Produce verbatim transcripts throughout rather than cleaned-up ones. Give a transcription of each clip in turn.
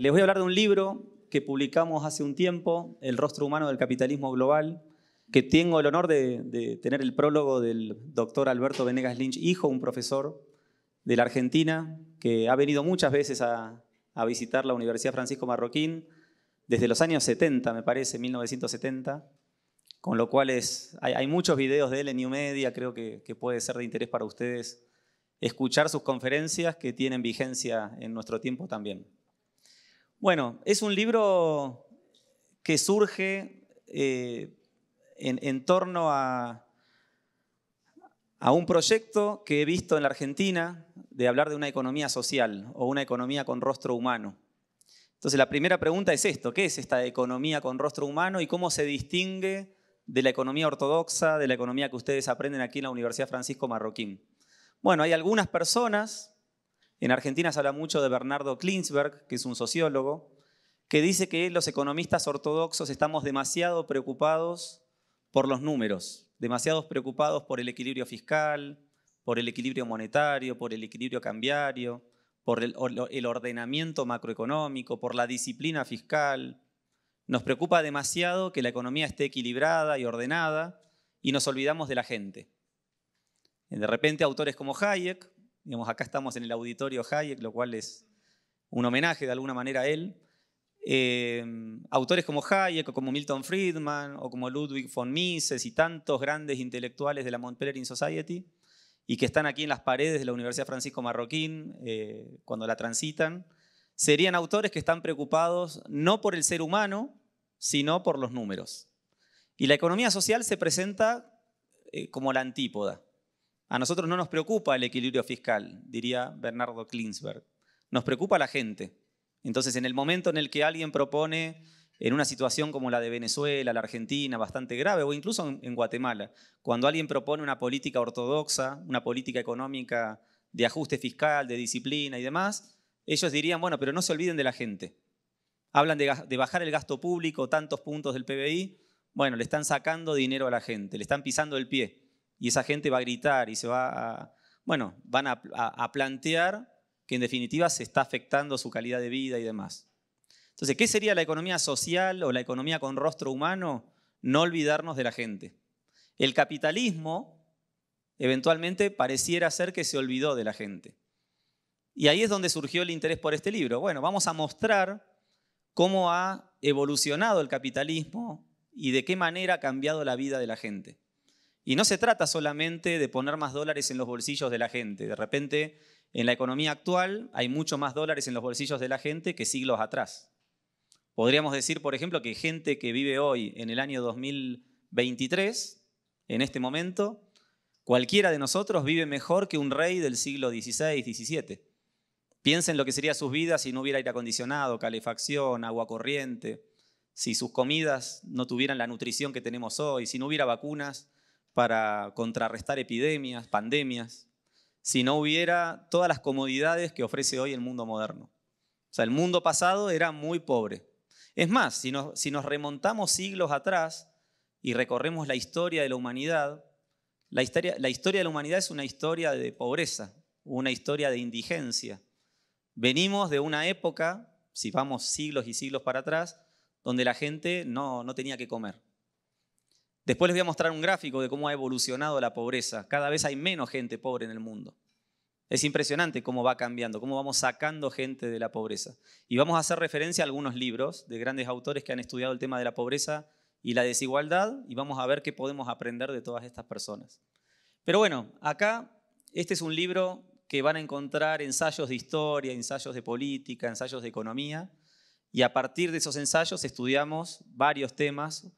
Les voy a hablar de un libro que publicamos hace un tiempo, El rostro humano del capitalismo global, que tengo el honor de, de tener el prólogo del doctor Alberto Benegas Lynch, hijo, un profesor de la Argentina, que ha venido muchas veces a, a visitar la Universidad Francisco Marroquín, desde los años setenta, me parece, mil novecientos setenta, con lo cual es, hay, hay muchos videos de él en New Media, creo que, que puede ser de interés para ustedes escuchar sus conferencias que tienen vigencia en nuestro tiempo también. Bueno, es un libro que surge eh, en, en torno a, a un proyecto que he visto en la Argentina de hablar de una economía social o una economía con rostro humano. Entonces la primera pregunta es esto, ¿qué es esta economía con rostro humano y cómo se distingue de la economía ortodoxa, de la economía que ustedes aprenden aquí en la Universidad Francisco Marroquín? Bueno, hay algunas personas. En Argentina se habla mucho de Bernardo Klinsberg, que es un sociólogo, que dice que los economistas ortodoxos estamos demasiado preocupados por los números, demasiado preocupados por el equilibrio fiscal, por el equilibrio monetario, por el equilibrio cambiario, por el, el ordenamiento macroeconómico, por la disciplina fiscal. Nos preocupa demasiado que la economía esté equilibrada y ordenada y nos olvidamos de la gente. De repente autores como Hayek, digamos, acá estamos en el auditorio Hayek, lo cual es un homenaje de alguna manera a él. Eh, autores como Hayek, o como Milton Friedman, o como Ludwig von Mises y tantos grandes intelectuales de la Mont Pelerin Society, y que están aquí en las paredes de la Universidad Francisco Marroquín eh, cuando la transitan, serían autores que están preocupados no por el ser humano, sino por los números. Y la economía social se presenta eh, como la antípoda. A nosotros no nos preocupa el equilibrio fiscal, diría Bernardo Klinsberg. Nos preocupa la gente. Entonces, en el momento en el que alguien propone, en una situación como la de Venezuela, la Argentina, bastante grave, o incluso en Guatemala, cuando alguien propone una política ortodoxa, una política económica de ajuste fiscal, de disciplina y demás, ellos dirían, bueno, pero no se olviden de la gente. Hablan de, de bajar el gasto público, tantos puntos del P B I, bueno, le están sacando dinero a la gente, le están pisando el pie. Y esa gente va a gritar y se va a, bueno, van a, a, a plantear que en definitiva se está afectando su calidad de vida y demás. Entonces, ¿qué sería la economía social o la economía con rostro humano? No olvidarnos de la gente. El capitalismo eventualmente pareciera ser que se olvidó de la gente. Y ahí es donde surgió el interés por este libro. Bueno, vamos a mostrar cómo ha evolucionado el capitalismo y de qué manera ha cambiado la vida de la gente. Y no se trata solamente de poner más dólares en los bolsillos de la gente. De repente, en la economía actual hay mucho más dólares en los bolsillos de la gente que siglos atrás. Podríamos decir, por ejemplo, que gente que vive hoy en el año dos mil veintitrés, en este momento, cualquiera de nosotros vive mejor que un rey del siglo dieciséis, diecisiete. Piensen lo que sería sus vidas si no hubiera aire acondicionado, calefacción, agua corriente, si sus comidas no tuvieran la nutrición que tenemos hoy, si no hubiera vacunas para contrarrestar epidemias, pandemias, si no hubiera todas las comodidades que ofrece hoy el mundo moderno. O sea, el mundo pasado era muy pobre. Es más, si nos, si nos remontamos siglos atrás y recorremos la historia de la humanidad, la historia, la historia de la humanidad es una historia de pobreza, una historia de indigencia. Venimos de una época, si vamos siglos y siglos para atrás, donde la gente no, no tenía que comer. Después les voy a mostrar un gráfico de cómo ha evolucionado la pobreza. Cada vez hay menos gente pobre en el mundo. Es impresionante cómo va cambiando, cómo vamos sacando gente de la pobreza. Y vamos a hacer referencia a algunos libros de grandes autores que han estudiado el tema de la pobreza y la desigualdad, y vamos a ver qué podemos aprender de todas estas personas. Pero bueno, acá, este es un libro que van a encontrar ensayos de historia, ensayos de política, ensayos de economía, y a partir de esos ensayos estudiamos varios temas,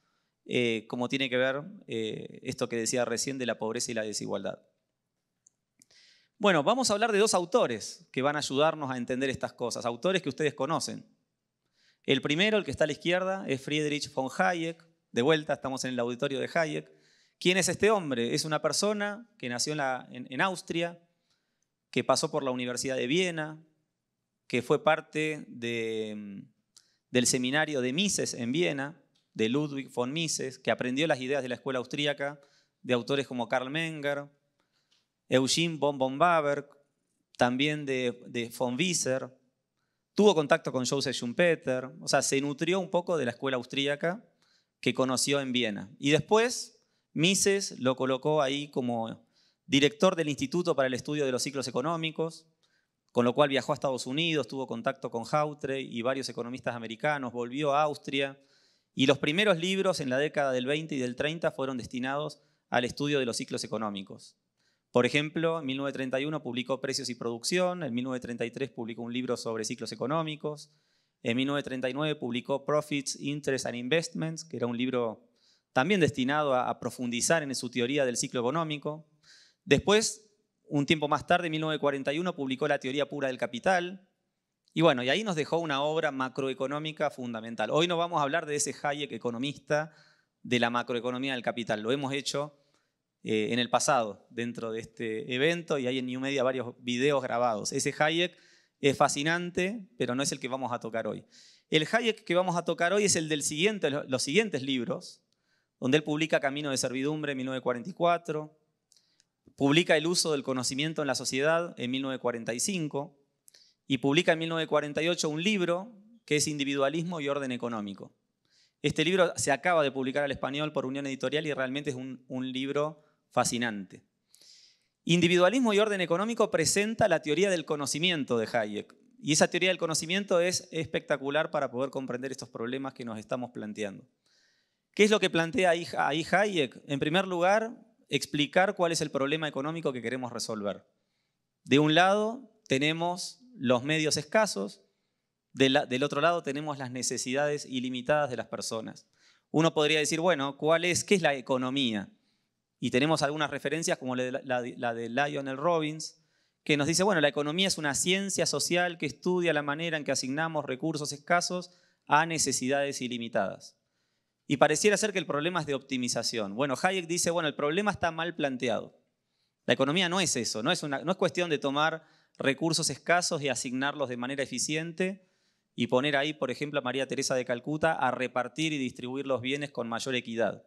Eh, como tiene que ver eh, esto que decía recién de la pobreza y la desigualdad. Bueno, vamos a hablar de dos autores que van a ayudarnos a entender estas cosas, autores que ustedes conocen. El primero, el que está a la izquierda, es Friedrich von Hayek. De vuelta, estamos en el auditorio de Hayek. ¿Quién es este hombre? Es una persona que nació en, la, en, en Austria, que pasó por la Universidad de Viena, que fue parte de, del seminario de Mises en Viena, de Ludwig von Mises, que aprendió las ideas de la escuela austríaca, de autores como Carl Menger, Eugen von Böhm-Bawerk, también de, de von Wieser, Tuvo contacto con Joseph Schumpeter, o sea, se nutrió un poco de la escuela austríaca que conoció en Viena. Y después Mises lo colocó ahí como director del Instituto para el Estudio de los Ciclos Económicos, con lo cual viajó a Estados Unidos, tuvo contacto con Hawtrey y varios economistas americanos, volvió a Austria, y los primeros libros en la década del veinte y del treinta fueron destinados al estudio de los ciclos económicos. Por ejemplo, en mil novecientos treinta y uno publicó Precios y Producción, en mil novecientos treinta y tres publicó un libro sobre ciclos económicos, en mil novecientos treinta y nueve publicó Profits, Interests and Investments, que era un libro también destinado a, a profundizar en su teoría del ciclo económico. Después, un tiempo más tarde, en mil novecientos cuarenta y uno, publicó La teoría pura del capital. Y bueno, y ahí nos dejó una obra macroeconómica fundamental. Hoy no vamos a hablar de ese Hayek economista de la macroeconomía del capital. Lo hemos hecho eh, en el pasado, dentro de este evento, y hay en New Media varios videos grabados. Ese Hayek es fascinante, pero no es el que vamos a tocar hoy. El Hayek que vamos a tocar hoy es el del siguiente, los siguientes libros, donde él publica Camino de servidumbre en mil novecientos cuarenta y cuatro, publica El uso del conocimiento en la sociedad en mil novecientos cuarenta y cinco y publica en mil novecientos cuarenta y ocho un libro que es Individualismo y orden económico. Este libro se acaba de publicar al español por Unión Editorial y realmente es un, un libro fascinante. Individualismo y orden económico presenta la teoría del conocimiento de Hayek, y esa teoría del conocimiento es espectacular para poder comprender estos problemas que nos estamos planteando. ¿Qué es lo que plantea ahí Hayek? En primer lugar, explicar cuál es el problema económico que queremos resolver. De un lado tenemos los medios escasos, del, del otro lado tenemos las necesidades ilimitadas de las personas. Uno podría decir, bueno, ¿cuál es, ¿qué es la economía? Y tenemos algunas referencias como la de, la, la de Lionel Robbins, que nos dice, bueno, la economía es una ciencia social que estudia la manera en que asignamos recursos escasos a necesidades ilimitadas. Y pareciera ser que el problema es de optimización. Bueno, Hayek dice, bueno, el problema está mal planteado. La economía no es eso, no es, una, no es cuestión de tomar recursos escasos y asignarlos de manera eficiente y poner ahí, por ejemplo, a María Teresa de Calcuta a repartir y distribuir los bienes con mayor equidad.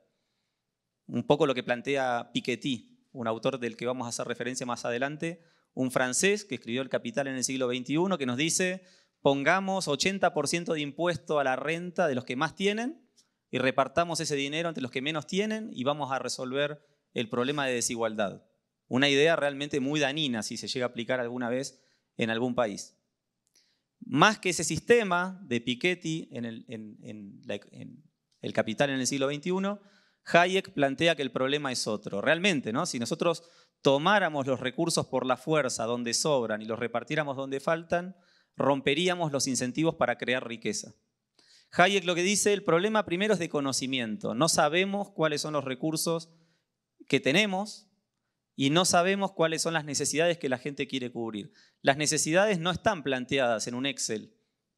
Un poco lo que plantea Piketty, un autor del que vamos a hacer referencia más adelante, un francés que escribió El Capital en el siglo veintiuno, que nos dice, pongamos ochenta por ciento de impuesto a la renta de los que más tienen y repartamos ese dinero entre los que menos tienen y vamos a resolver el problema de desigualdad. Una idea realmente muy dañina si se llega a aplicar alguna vez en algún país. Más que ese sistema de Piketty en el, en, en la, en el Capital en el siglo veintiuno, Hayek plantea que el problema es otro. Realmente, ¿no? Si nosotros tomáramos los recursos por la fuerza donde sobran y los repartiéramos donde faltan, romperíamos los incentivos para crear riqueza. Hayek lo que dice, el problema primero es de conocimiento. No sabemos cuáles son los recursos que tenemos y no sabemos cuáles son las necesidades que la gente quiere cubrir. Las necesidades no están planteadas en un Excel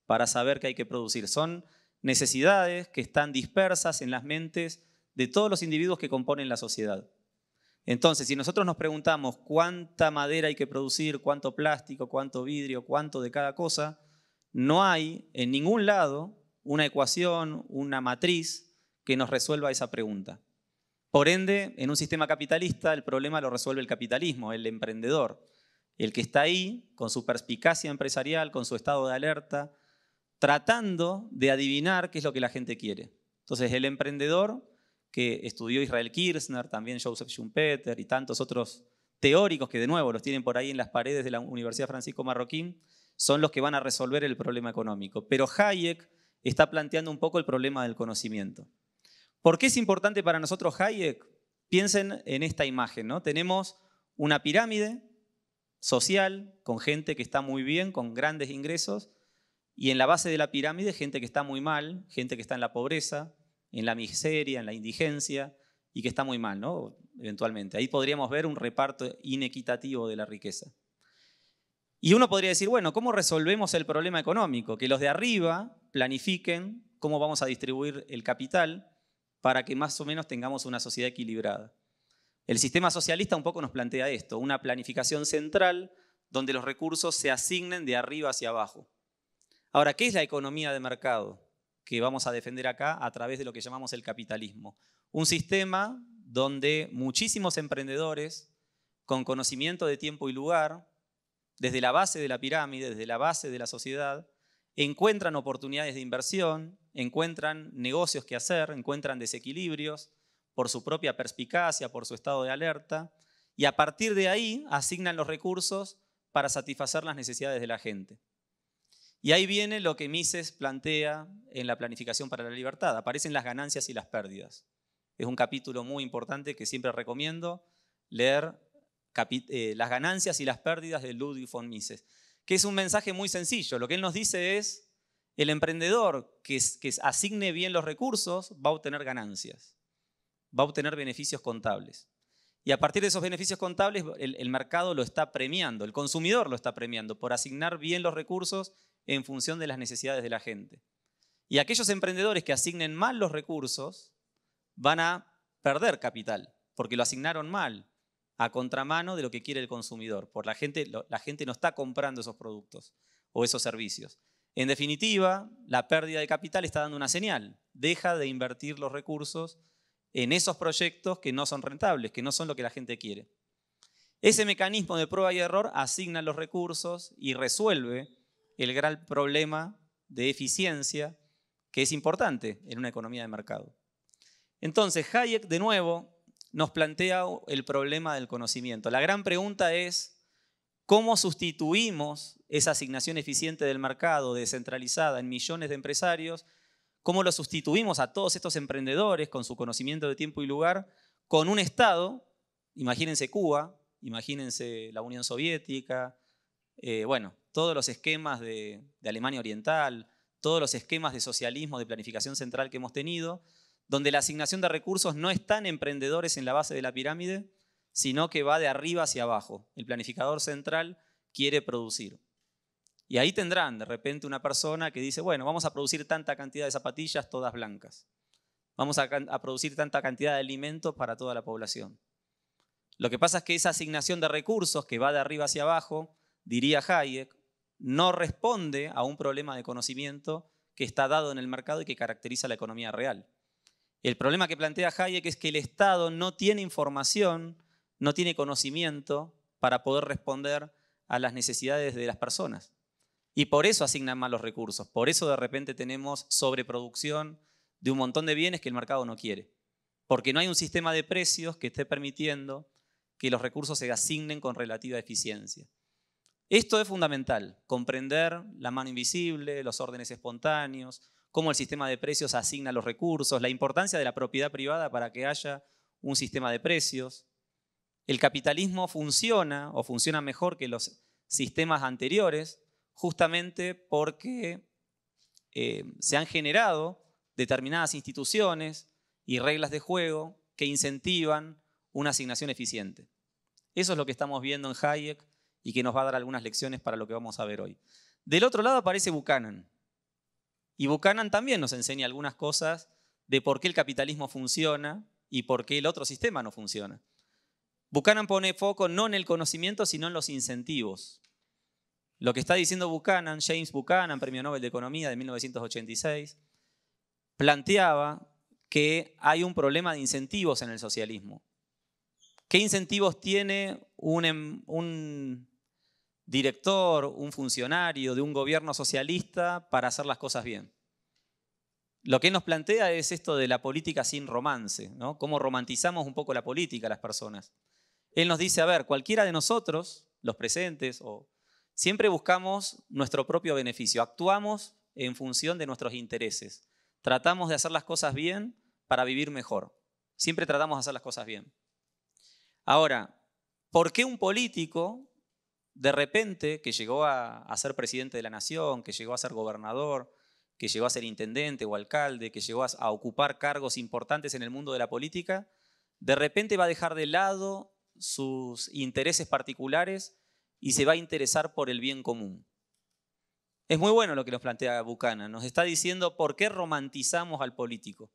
para saber qué hay que producir. Son necesidades que están dispersas en las mentes de todos los individuos que componen la sociedad. Entonces, si nosotros nos preguntamos cuánta madera hay que producir, cuánto plástico, cuánto vidrio, cuánto de cada cosa, no hay en ningún lado una ecuación, una matriz que nos resuelva esa pregunta. Por ende, en un sistema capitalista el problema lo resuelve el capitalismo, el emprendedor, el que está ahí con su perspicacia empresarial, con su estado de alerta, tratando de adivinar qué es lo que la gente quiere. Entonces el emprendedor que estudió Israel Kirzner, también Joseph Schumpeter y tantos otros teóricos que de nuevo los tienen por ahí en las paredes de la Universidad Francisco Marroquín, son los que van a resolver el problema económico. Pero Hayek está planteando un poco el problema del conocimiento. ¿Por qué es importante para nosotros Hayek? Piensen en esta imagen, ¿no? Tenemos una pirámide social con gente que está muy bien, con grandes ingresos, y en la base de la pirámide gente que está muy mal, gente que está en la pobreza, en la miseria, en la indigencia, y que está muy mal, ¿no? Eventualmente. Ahí podríamos ver un reparto inequitativo de la riqueza. Y uno podría decir, bueno, ¿cómo resolvemos el problema económico? Que los de arriba planifiquen cómo vamos a distribuir el capital para que más o menos tengamos una sociedad equilibrada. El sistema socialista un poco nos plantea esto, una planificación central donde los recursos se asignen de arriba hacia abajo. Ahora, ¿qué es la economía de mercado que vamos a defender acá a través de lo que llamamos el capitalismo? Un sistema donde muchísimos emprendedores con conocimiento de tiempo y lugar, desde la base de la pirámide, desde la base de la sociedad, encuentran oportunidades de inversión, encuentran negocios que hacer, encuentran desequilibrios por su propia perspicacia, por su estado de alerta, y a partir de ahí asignan los recursos para satisfacer las necesidades de la gente. Y ahí viene lo que Mises plantea en la planificación para la libertad, aparecen las ganancias y las pérdidas. Es un capítulo muy importante que siempre recomiendo leer, eh, las ganancias y las pérdidas de Ludwig von Mises, que es un mensaje muy sencillo. Lo que él nos dice es, el emprendedor que, que asigne bien los recursos va a obtener ganancias, va a obtener beneficios contables. Y a partir de esos beneficios contables, el, el mercado lo está premiando, el consumidor lo está premiando por asignar bien los recursos en función de las necesidades de la gente. Y aquellos emprendedores que asignen mal los recursos van a perder capital, porque lo asignaron mal, a contramano de lo que quiere el consumidor. Por la, gente, lo, la gente no está comprando esos productos o esos servicios. En definitiva, la pérdida de capital está dando una señal. Deja de invertir los recursos en esos proyectos que no son rentables, que no son lo que la gente quiere. Ese mecanismo de prueba y error asigna los recursos y resuelve el gran problema de eficiencia que es importante en una economía de mercado. Entonces, Hayek, de nuevo, nos plantea el problema del conocimiento. La gran pregunta es, ¿cómo sustituimos esa asignación eficiente del mercado descentralizada en millones de empresarios? ¿Cómo lo sustituimos a todos estos emprendedores con su conocimiento de tiempo y lugar con un Estado? Imagínense Cuba, imagínense la Unión Soviética, eh, bueno, todos los esquemas de, de Alemania Oriental, todos los esquemas de socialismo, de planificación central que hemos tenido, donde la asignación de recursos no está en emprendedores en la base de la pirámide, sino que va de arriba hacia abajo. El planificador central quiere producir. Y ahí tendrán de repente una persona que dice, bueno, vamos a producir tanta cantidad de zapatillas todas blancas. Vamos a, a producir tanta cantidad de alimentos para toda la población. Lo que pasa es que esa asignación de recursos que va de arriba hacia abajo, diría Hayek, no responde a un problema de conocimiento que está dado en el mercado y que caracteriza la economía real. El problema que plantea Hayek es que el Estado no tiene información, no tiene conocimiento para poder responder a las necesidades de las personas. Y por eso asignan mal los recursos, por eso de repente tenemos sobreproducción de un montón de bienes que el mercado no quiere. Porque no hay un sistema de precios que esté permitiendo que los recursos se asignen con relativa eficiencia. Esto es fundamental, comprender la mano invisible, los órdenes espontáneos, cómo el sistema de precios asigna los recursos, la importancia de la propiedad privada para que haya un sistema de precios. El capitalismo funciona o funciona mejor que los sistemas anteriores justamente porque eh, se han generado determinadas instituciones y reglas de juego que incentivan una asignación eficiente. Eso es lo que estamos viendo en Hayek y que nos va a dar algunas lecciones para lo que vamos a ver hoy. Del otro lado aparece Buchanan. Y Buchanan también nos enseña algunas cosas de por qué el capitalismo funciona y por qué el otro sistema no funciona. Buchanan pone foco no en el conocimiento, sino en los incentivos. Lo que está diciendo Buchanan, James Buchanan, Premio Nobel de Economía de mil novecientos ochenta y seis, planteaba que hay un problema de incentivos en el socialismo. ¿Qué incentivos tiene un, un director, un funcionario de un gobierno socialista para hacer las cosas bien? Lo que nos plantea es esto de la política sin romance, ¿no? Cómo romantizamos un poco la política a las personas. Él nos dice, a ver, cualquiera de nosotros, los presentes, o, siempre buscamos nuestro propio beneficio, actuamos en función de nuestros intereses, tratamos de hacer las cosas bien para vivir mejor, siempre tratamos de hacer las cosas bien. Ahora, ¿por qué un político de repente, que llegó a, a ser presidente de la nación, que llegó a ser gobernador, que llegó a ser intendente o alcalde, que llegó a, a ocupar cargos importantes en el mundo de la política, de repente va a dejar de lado sus intereses particulares y se va a interesar por el bien común? Es muy bueno lo que nos plantea Buchanan. Nos está diciendo por qué romantizamos al político,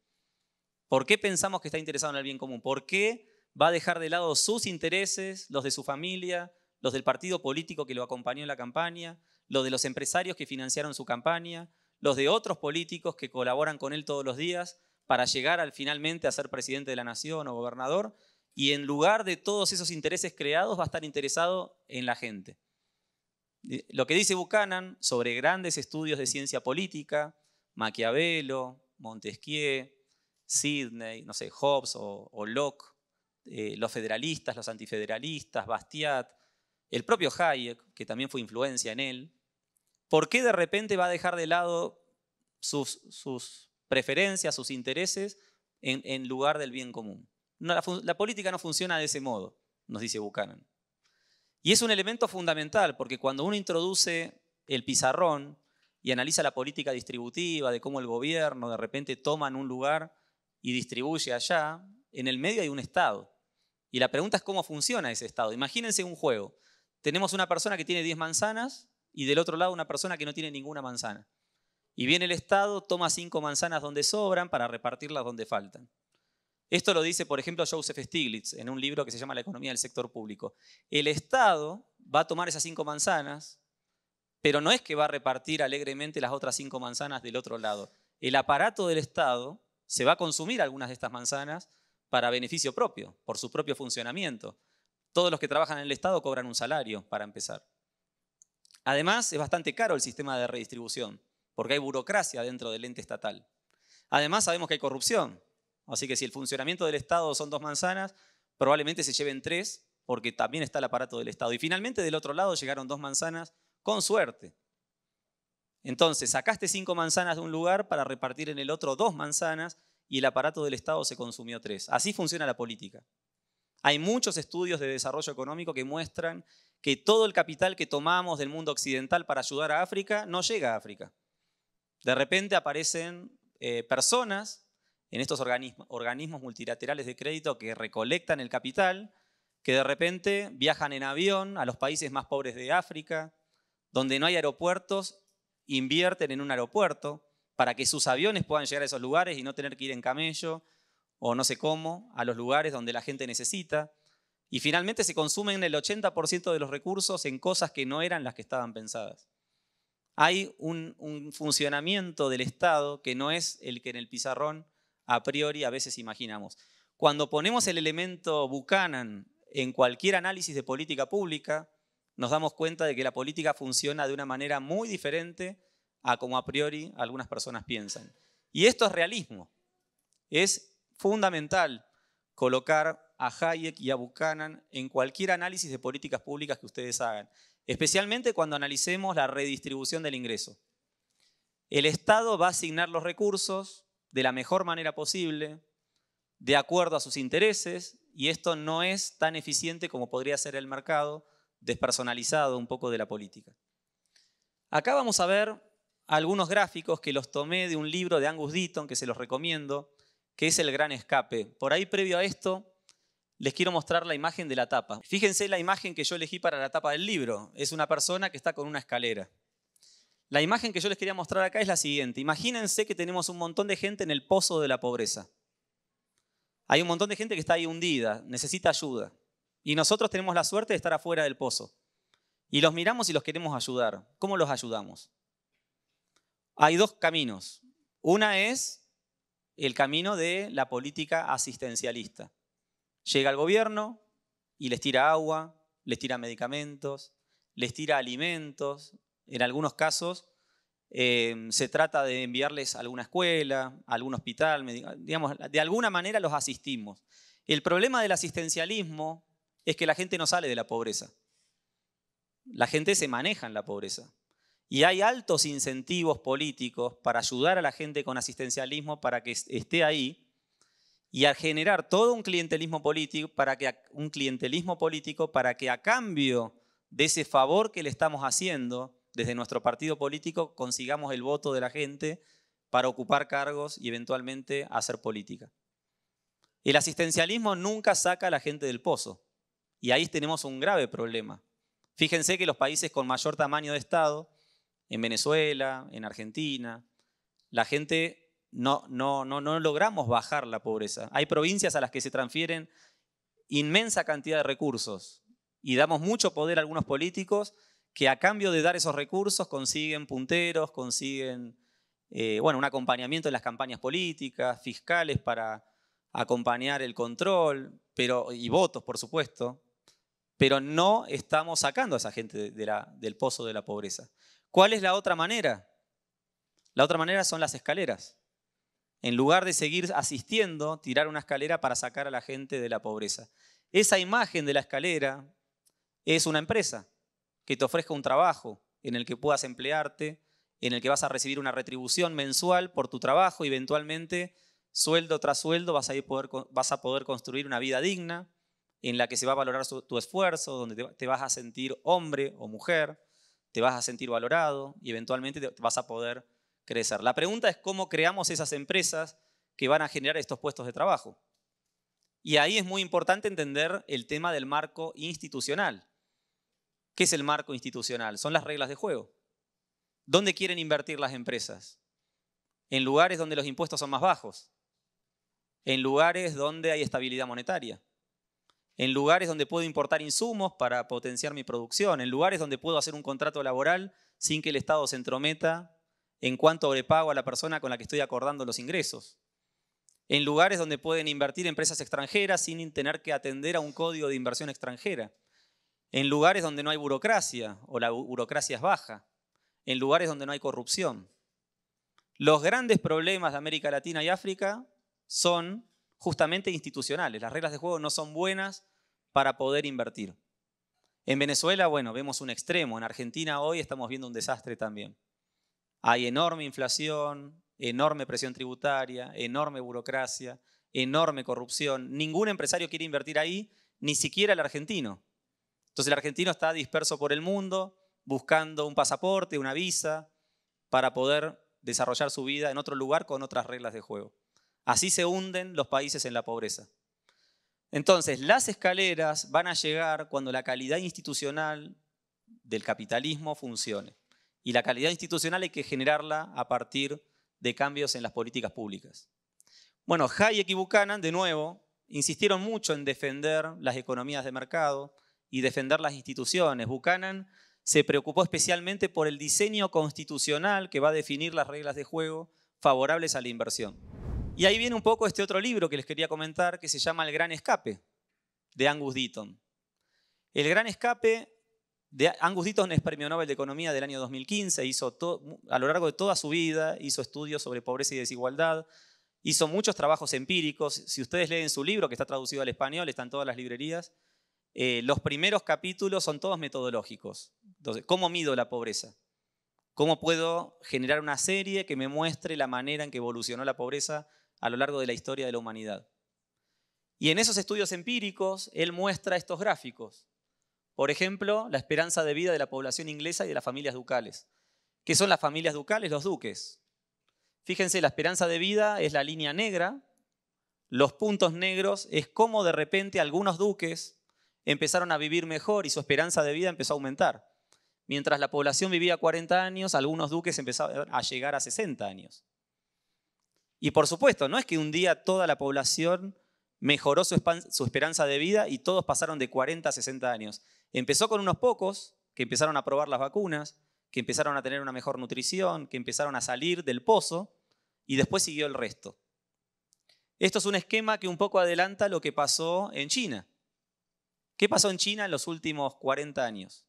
por qué pensamos que está interesado en el bien común, por qué va a dejar de lado sus intereses, los de su familia, los del partido político que lo acompañó en la campaña, los de los empresarios que financiaron su campaña, los de otros políticos que colaboran con él todos los días para llegar al, finalmente a ser presidente de la nación o gobernador, y en lugar de todos esos intereses creados va a estar interesado en la gente. Lo que dice Buchanan sobre grandes estudios de ciencia política, Maquiavelo, Montesquieu, Sidney, no sé, Hobbes o, o Locke, eh, los federalistas, los antifederalistas, Bastiat, el propio Hayek, que también fue influencia en él. ¿Por qué de repente va a dejar de lado sus, sus preferencias, sus intereses en, en lugar del bien común? No, la, la política no funciona de ese modo, nos dice Buchanan. Y es un elemento fundamental, porque cuando uno introduce el pizarrón y analiza la política distributiva, de cómo el gobierno de repente toma en un lugar y distribuye allá, en el medio hay un Estado. Y la pregunta es cómo funciona ese Estado. Imagínense un juego. Tenemos una persona que tiene diez manzanas y del otro lado una persona que no tiene ninguna manzana. Y viene el Estado, toma cinco manzanas donde sobran para repartirlas donde faltan. Esto lo dice, por ejemplo, Joseph Stiglitz en un libro que se llama La economía del sector público. El Estado va a tomar esas cinco manzanas, pero no es que va a repartir alegremente las otras cinco manzanas del otro lado. El aparato del Estado se va a consumir algunas de estas manzanas para beneficio propio, por su propio funcionamiento. Todos los que trabajan en el Estado cobran un salario, para empezar. Además, es bastante caro el sistema de redistribución, porque hay burocracia dentro del ente estatal. Además, sabemos que hay corrupción. Así que si el funcionamiento del Estado son dos manzanas, probablemente se lleven tres, porque también está el aparato del Estado. Y finalmente del otro lado llegaron dos manzanas con suerte. Entonces sacaste cinco manzanas de un lugar para repartir en el otro dos manzanas y el aparato del Estado se consumió tres. Así funciona la política. Hay muchos estudios de desarrollo económico que muestran que todo el capital que tomamos del mundo occidental para ayudar a África no llega a África. De repente aparecen eh, personas en estos organismos, organismos multilaterales de crédito que recolectan el capital, que de repente viajan en avión a los países más pobres de África, donde no hay aeropuertos, invierten en un aeropuerto para que sus aviones puedan llegar a esos lugares y no tener que ir en camello o no sé cómo, a los lugares donde la gente necesita. Y finalmente se consumen el ochenta por ciento de los recursos en cosas que no eran las que estaban pensadas. Hay un, un funcionamiento del Estado que no es el que en el pizarrón a priori a veces imaginamos. Cuando ponemos el elemento Buchanan en cualquier análisis de política pública, nos damos cuenta de que la política funciona de una manera muy diferente a como a priori algunas personas piensan. Y esto es realismo. Es fundamental colocar a Hayek y a Buchanan en cualquier análisis de políticas públicas que ustedes hagan, especialmente cuando analicemos la redistribución del ingreso. El Estado va a asignar los recursos de la mejor manera posible, de acuerdo a sus intereses, y esto no es tan eficiente como podría ser el mercado, despersonalizado un poco de la política. Acá vamos a ver algunos gráficos que los tomé de un libro de Angus Deaton, que se los recomiendo, que es El gran escape. Por ahí, previo a esto, les quiero mostrar la imagen de la tapa. Fíjense la imagen que yo elegí para la tapa del libro. Es una persona que está con una escalera. La imagen que yo les quería mostrar acá es la siguiente. Imagínense que tenemos un montón de gente en el pozo de la pobreza. Hay un montón de gente que está ahí hundida, necesita ayuda. Y nosotros tenemos la suerte de estar afuera del pozo. Y los miramos y los queremos ayudar. ¿Cómo los ayudamos? Hay dos caminos. Una es el camino de la política asistencialista. Llega el gobierno y les tira agua, les tira medicamentos, les tira alimentos. En algunos casos eh, se trata de enviarles a alguna escuela, a algún hospital, digamos, de alguna manera los asistimos. El problema del asistencialismo es que la gente no sale de la pobreza. La gente se maneja en la pobreza. Y hay altos incentivos políticos para ayudar a la gente con asistencialismo para que esté ahí y a generar todo un clientelismo político para que, un clientelismo político para que a cambio de ese favor que le estamos haciendo desde nuestro partido político consigamos el voto de la gente para ocupar cargos y eventualmente hacer política. El asistencialismo nunca saca a la gente del pozo y ahí tenemos un grave problema. Fíjense que los países con mayor tamaño de Estado, en Venezuela, en Argentina, la gente no, no, no, no logramos bajar la pobreza. Hay provincias a las que se transfieren inmensa cantidad de recursos y damos mucho poder a algunos políticos que a cambio de dar esos recursos consiguen punteros, consiguen eh, bueno, un acompañamiento en las campañas políticas, fiscales para acompañar el control, pero, y votos, por supuesto. pero no estamos sacando a esa gente de la, del pozo de la pobreza. ¿Cuál es la otra manera? La otra manera son las escaleras. En lugar de seguir asistiendo, tirar una escalera para sacar a la gente de la pobreza. Esa imagen de la escalera es una empresa que te ofrezca un trabajo en el que puedas emplearte, en el que vas a recibir una retribución mensual por tu trabajo y eventualmente sueldo tras sueldo vas a poder, vas a poder construir una vida digna en la que se va a valorar su, tu esfuerzo, donde te, te vas a sentir hombre o mujer, te vas a sentir valorado y eventualmente te, te vas a poder crecer. La pregunta es cómo creamos esas empresas que van a generar estos puestos de trabajo. Y ahí es muy importante entender el tema del marco institucional. ¿Qué es el marco institucional? Son las reglas de juego. ¿Dónde quieren invertir las empresas? En lugares donde los impuestos son más bajos, en lugares donde hay estabilidad monetaria, en lugares donde puedo importar insumos para potenciar mi producción, en lugares donde puedo hacer un contrato laboral sin que el Estado se entrometa en cuanto le pago a la persona con la que estoy acordando los ingresos, en lugares donde pueden invertir empresas extranjeras sin tener que atender a un código de inversión extranjera, en lugares donde no hay burocracia o la burocracia es baja, en lugares donde no hay corrupción. Los grandes problemas de América Latina y África son justamente institucionales. Las reglas de juego no son buenas para poder invertir. En Venezuela, bueno, vemos un extremo. En Argentina hoy estamos viendo un desastre también. Hay enorme inflación, enorme presión tributaria, enorme burocracia, enorme corrupción. Ningún empresario quiere invertir ahí, ni siquiera el argentino. Entonces el argentino está disperso por el mundo, buscando un pasaporte, una visa, para poder desarrollar su vida en otro lugar con otras reglas de juego. Así se hunden los países en la pobreza. Entonces, las escaleras van a llegar cuando la calidad institucional del capitalismo funcione. Y la calidad institucional hay que generarla a partir de cambios en las políticas públicas. Bueno, Hayek y Buchanan, de nuevo, insistieron mucho en defender las economías de mercado y defender las instituciones. Buchanan se preocupó especialmente por el diseño constitucional que va a definir las reglas de juego favorables a la inversión. Y ahí viene un poco este otro libro que les quería comentar, que se llama El Gran Escape, de Angus Deaton. El Gran Escape, de Angus Deaton es premio Nobel de Economía del año dos mil quince, hizo to, a lo largo de toda su vida, hizo estudios sobre pobreza y desigualdad, hizo muchos trabajos empíricos. Si ustedes leen su libro, que está traducido al español, está en todas las librerías, Eh, los primeros capítulos son todos metodológicos. Entonces, ¿cómo mido la pobreza? ¿Cómo puedo generar una serie que me muestre la manera en que evolucionó la pobreza a lo largo de la historia de la humanidad? Y en esos estudios empíricos, él muestra estos gráficos. Por ejemplo, la esperanza de vida de la población inglesa y de las familias ducales. ¿Qué son las familias ducales? Los duques. Fíjense, la esperanza de vida es la línea negra. Los puntos negros es cómo de repente algunos duques empezaron a vivir mejor y su esperanza de vida empezó a aumentar. Mientras la población vivía cuarenta años, algunos duques empezaron a llegar a sesenta años. Y por supuesto, no es que un día toda la población mejoró su, su esperanza de vida y todos pasaron de cuarenta a sesenta años. Empezó con unos pocos que empezaron a probar las vacunas, que empezaron a tener una mejor nutrición, que empezaron a salir del pozo y después siguió el resto. Esto es un esquema que un poco adelanta lo que pasó en China. ¿Qué pasó en China en los últimos cuarenta años?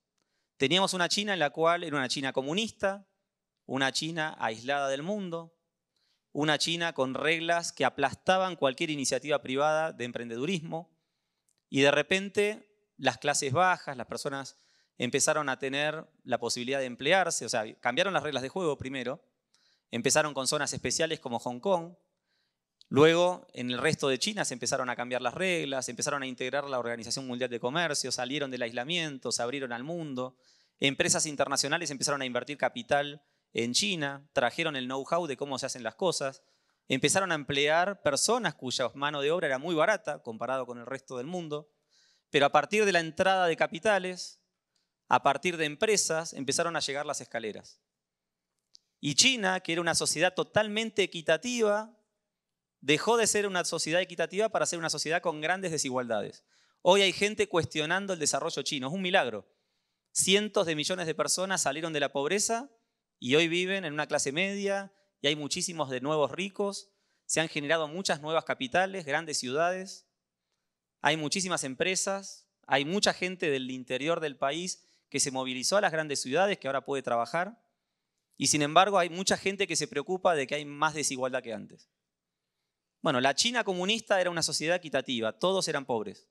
Teníamos una China en la cual era una China comunista, una China aislada del mundo, una China con reglas que aplastaban cualquier iniciativa privada de emprendedurismo y de repente las clases bajas, las personas empezaron a tener la posibilidad de emplearse, o sea, cambiaron las reglas de juego primero, empezaron con zonas especiales como Hong Kong. Luego, en el resto de China se empezaron a cambiar las reglas, empezaron a integrar la Organización Mundial de Comercio, salieron del aislamiento, se abrieron al mundo. Empresas internacionales empezaron a invertir capital en China, trajeron el know-how de cómo se hacen las cosas, empezaron a emplear personas cuya mano de obra era muy barata comparado con el resto del mundo. Pero a partir de la entrada de capitales, a partir de empresas, empezaron a llegar las escaleras. Y China, que era una sociedad totalmente equitativa, dejó de ser una sociedad equitativa para ser una sociedad con grandes desigualdades. Hoy hay gente cuestionando el desarrollo chino. Es un milagro. Cientos de millones de personas salieron de la pobreza y hoy viven en una clase media y hay muchísimos de nuevos ricos. Se han generado muchas nuevas capitales, grandes ciudades. Hay muchísimas empresas Hay mucha gente del interior del país que se movilizó a las grandes ciudades, que ahora puede trabajar, y sin embargo hay mucha gente que se preocupa de que hay más desigualdad que antes. Bueno, la China comunista era una sociedad equitativa, todos eran pobres.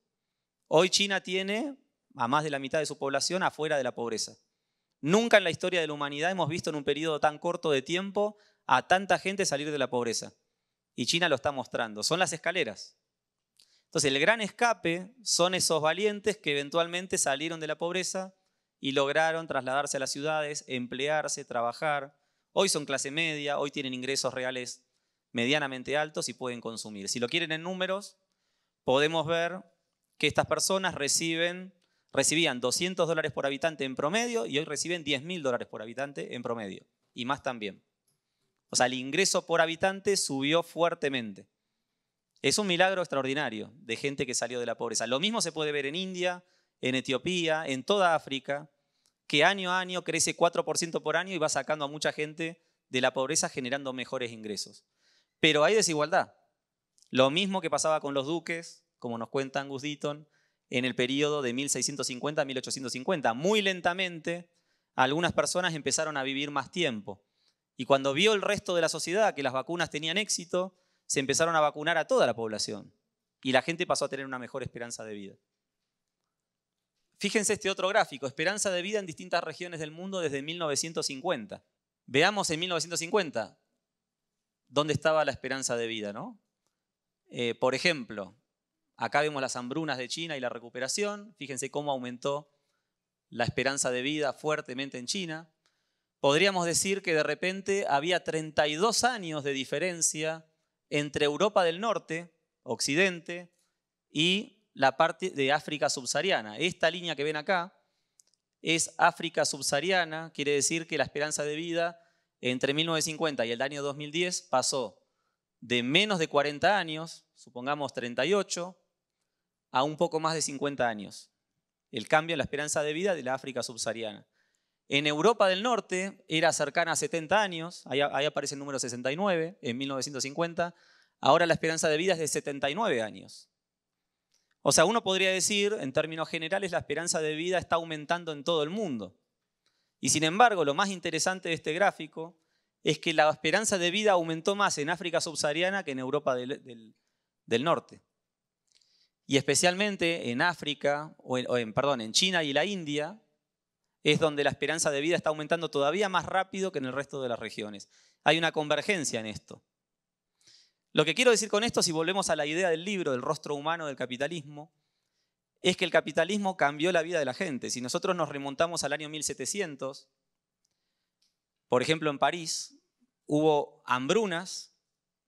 Hoy China tiene a más de la mitad de su población afuera de la pobreza. Nunca en la historia de la humanidad hemos visto en un periodo tan corto de tiempo a tanta gente salir de la pobreza. Y China lo está mostrando, son las escaleras. Entonces el gran escape son esos valientes que eventualmente salieron de la pobreza y lograron trasladarse a las ciudades, emplearse, trabajar. Hoy son clase media, hoy tienen ingresos reales medianamente altos y pueden consumir. Si lo quieren en números, podemos ver que estas personas reciben, recibían doscientos dólares por habitante en promedio y hoy reciben diez mil dólares por habitante en promedio, y más también. O sea, el ingreso por habitante subió fuertemente. Es un milagro extraordinario de gente que salió de la pobreza. Lo mismo se puede ver en India, en Etiopía, en toda África, que año a año crece cuatro por ciento por año y va sacando a mucha gente de la pobreza generando mejores ingresos. Pero hay desigualdad. Lo mismo que pasaba con los duques, como nos cuenta Angus Deaton, en el periodo de mil seiscientos cincuenta a mil ochocientos cincuenta. Muy lentamente, algunas personas empezaron a vivir más tiempo. Y cuando vio el resto de la sociedad que las vacunas tenían éxito, se empezaron a vacunar a toda la población. Y la gente pasó a tener una mejor esperanza de vida. Fíjense este otro gráfico, esperanza de vida en distintas regiones del mundo desde mil novecientos cincuenta. Veamos en mil novecientos cincuenta dónde estaba la esperanza de vida, ¿no? Eh, por ejemplo, acá vemos las hambrunas de China y la recuperación. Fíjense cómo aumentó la esperanza de vida fuertemente en China. Podríamos decir que de repente había treinta y dos años de diferencia entre Europa del Norte, Occidente, y la parte de África subsahariana. Esta línea que ven acá es África subsahariana, quiere decir que la esperanza de vida entre mil novecientos cincuenta y el año dos mil diez pasó de menos de cuarenta años, supongamos treinta y ocho, a un poco más de cincuenta años. El cambio en la esperanza de vida de la África subsahariana. En Europa del Norte era cercana a setenta años, ahí, ahí aparece el número sesenta y nueve, en mil novecientos cincuenta. Ahora la esperanza de vida es de setenta y nueve años. O sea, uno podría decir, en términos generales, la esperanza de vida está aumentando en todo el mundo. Y sin embargo, lo más interesante de este gráfico es que la esperanza de vida aumentó más en África subsahariana que en Europa del, del, del Norte. Y especialmente en África, o en, o en, perdón, en China y la India, es donde la esperanza de vida está aumentando todavía más rápido que en el resto de las regiones. Hay una convergencia en esto. Lo que quiero decir con esto, si volvemos a la idea del libro, del rostro humano del capitalismo, es que el capitalismo cambió la vida de la gente. Si nosotros nos remontamos al año mil setecientos, por ejemplo en París, hubo hambrunas